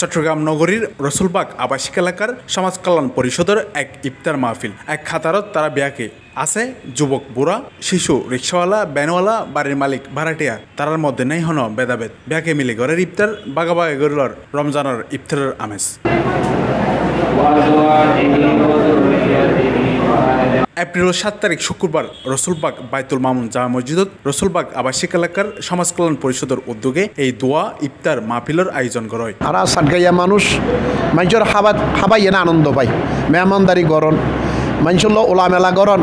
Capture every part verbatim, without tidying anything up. চট্টগ্রাম নগরীর রসুলবাগ আবাসিক এলাকার সমাজ কল্যাণ পরিষদের এক ইফতার মাহফিল এক খাতারত তারা বিয়াকে আছে যুবক বুড়া শিশু রিক্সাওয়ালা ব্যানওয়ালা বাড়ির মালিক ভাড়াটিয়া তারার মধ্যে নেই হন ভেদাভেদ বিয়াকে মিলে ঘরের ইফতার বাগাবাগে গরুলার রমজানের ইফতারের আমেজ এপ্রিল সাত তারিখ শুক্রবার রসুলবাগ বাইতুল মামুন জামে মসজিদত রসুলবাগ আবাসিক এলাকার সমাজ কল্যাণ পরিষদের উদ্যোগে এই দোয়া ইফতার মাহফিলের আয়োজন করা হয়। আর সাতগাইয়া মানুষ মানুষের হাবাত হাবাইয়ে না আনন্দ পায় মেহমানদারি গরণ মানুষের ওলামেলা গরণ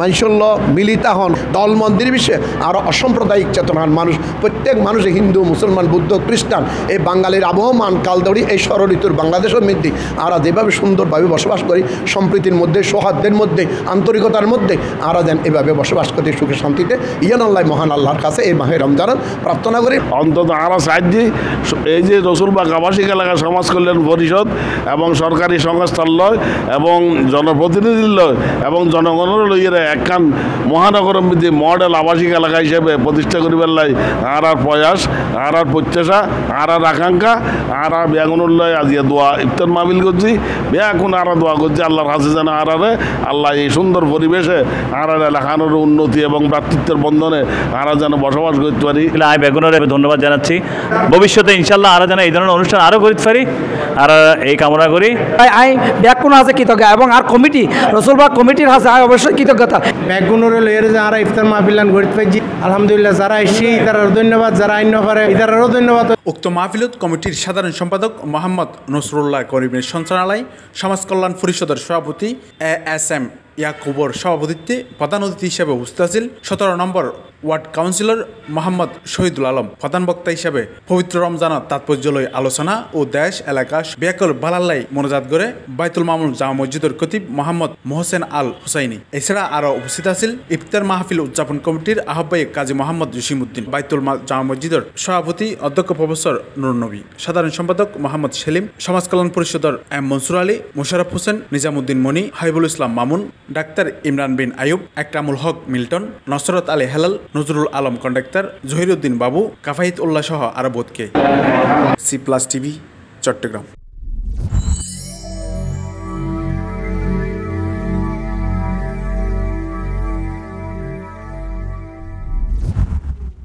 মানুষের মিলিতা হন দল মন্দির বিশ্বে আরও অসাম্প্রদায়িক চেতনার মানুষ প্রত্যেক মানুষে হিন্দু মুসলমান বৌদ্ধ খ্রিস্টান এই বাঙালির আবহমান কালদৌড়ি এই ষড়ঋতুর বাংলাদেশের মধ্যে আমরা যেভাবে সুন্দরভাবে বসবাস করি সম্প্রীতির মধ্যে সৌহার্দ্যের মধ্যে আন্তরিকতার মধ্যে আমরা যেন এভাবে বসবাস করি সুখে শান্তিতে ইয়ানাল্লাহ মহান আল্লাহর কাছে এই মাহে রমজানের প্রার্থনা করি। অন্তত আমরা সাহায্যে এই যে রসুলবাগ আবাসিক এলাকা সমাজ কল্যাণ পরিষদ এবং সরকারি সংস্থার লয় এবং জনপ্রতিনিধির লয় এবং জনগণের লইয়েরা একখান মহানগর মধ্যে মডেল আবাসিক এলাকা হিসেবে প্রতিষ্ঠা করিবার লাই আর আর প্রয়াস আর আর প্রত্যাশা আর আর আকাঙ্ক্ষা আর আর বেগুনুল্লাহ আজিয়া দোয়া ইফতার মাহফিল করছি বেগুন আর দোয়া করছি আল্লাহর কাছে যেন আর আরে আল্লাহ এই সুন্দর পরিবেশে আর আর এলাকানোর উন্নতি এবং ভ্রাতৃত্বের বন্ধনে আর যেন বসবাস করতে পারি। আয় বেগুনের ধন্যবাদ জানাচ্ছি ভবিষ্যতে ইনশাল্লাহ আর যেন এই ধরনের অনুষ্ঠান আরও করতে পারি আর এই কামনা করি। আই বেগুন আছে কৃতজ্ঞ এবং আর কমিটি রসুলবাগ কমিটির আছে আয় অবশ্যই কৃতজ্ঞতা ব্যাগুনরে লয়ের যারা ইফতার মাহফিলান গড়িত পাইছি আলহামদুলিল্লাহ যারা এসে ইতারার ধন্যবাদ যারা আইন পারে ইতারারও ধন্যবাদ। উক্ত মাহফিলত কমিটির সাধারণ সম্পাদক মোহাম্মদ নসরুল্লাহ করিমের সঞ্চালনায় সমাজ কল্যাণ পরিষদের সভাপতি এ এস এম ইয়াকুবর সভাপতিত্বে প্রধান অতিথি হিসেবে উপস্থিত আছেন সতেরো number ward councillor Mohammad Shahidul Alam. প্রধান বক্তা হিসেবে পবিত্র রমজানের তাৎপর্যলয় আলোচনা ও দেশ এলাকা বিয়াকল ভালাল্লাই মোনাজাত করে বাইতুল মামুন জামা মসজিদের খতিব মোহাম্মদ মোহসেন আল হুসাইনি। এছাড়া আরও উপস্থিত আছেন ইফতার মাহফিল উদযাপন কমিটির আহ্বায়ক কাজী মোহাম্মদ রুসিমুদ্দিন বাইতুল জামা মসজিদের সভাপতি অধ্যক্ষ প্রফেসর নূর নবী সাধারণ সম্পাদক মোহাম্মদ সেলিম সমাজ কল্যাণ পরিষদের এম মনসুর আলী মোশারফ হোসেন নিজামুদ্দিন মনি হাইবুল ইসলাম মামুন ডাক্তার ইমরান বিন আয়ুব আকরামুল মিল্টন নসরত আলী হালাল নজরুল আলম কন্ডাক্টর জহিরুদ্দিন বাবু কাফায়েত উল্লা শোহা আর বোধকে সি প্লাস টিভি চট্টগ্রাম।